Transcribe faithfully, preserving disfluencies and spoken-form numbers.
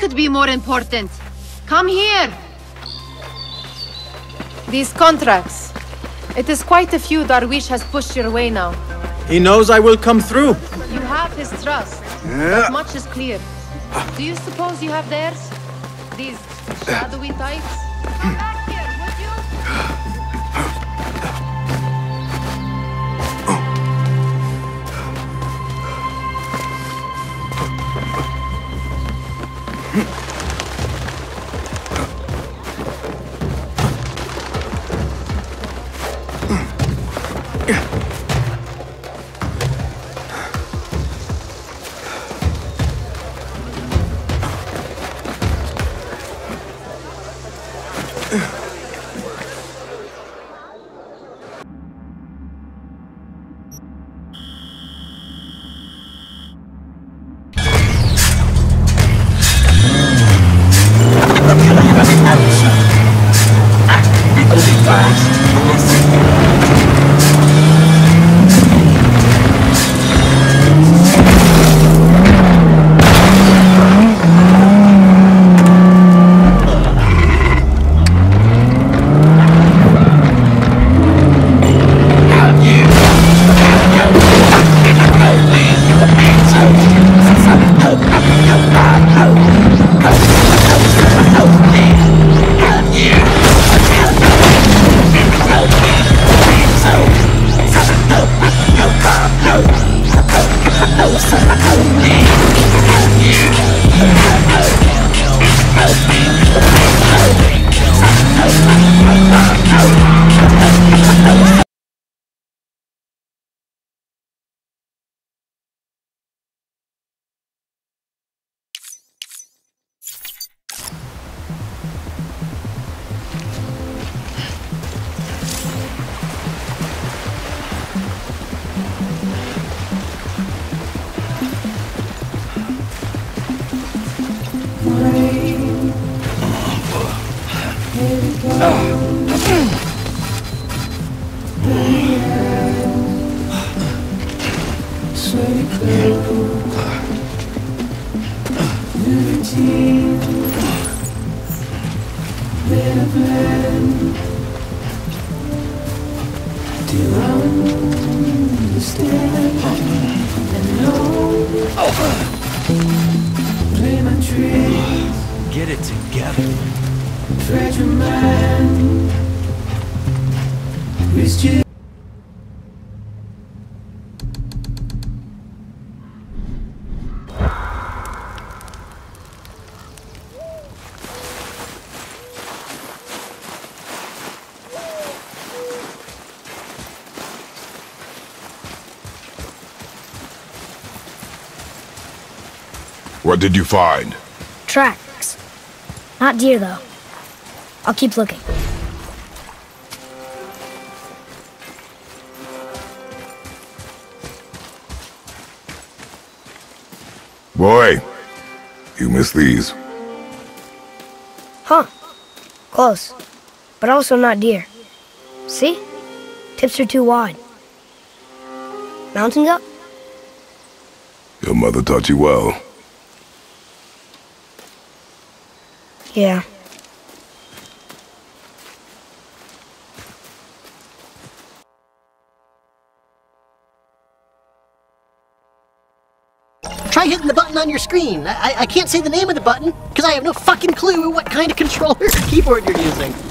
could be more important. Come here. These contracts. It is quite a few Darwish has pushed your way now. He knows I will come through. You have his trust. Yeah. But much is clear. Do you suppose you have theirs? These shadowy types? Come back here, would you? What did you find? Tracks. Not deer, though. I'll keep looking. Boy, you missed these. Huh. Close. But also not deer. See? Tips are too wide. Mountain goat? Your mother taught you well. Yeah. Try hitting the button on your screen. I, I can't say the name of the button because I have no fucking clue what kind of controller or keyboard you're using.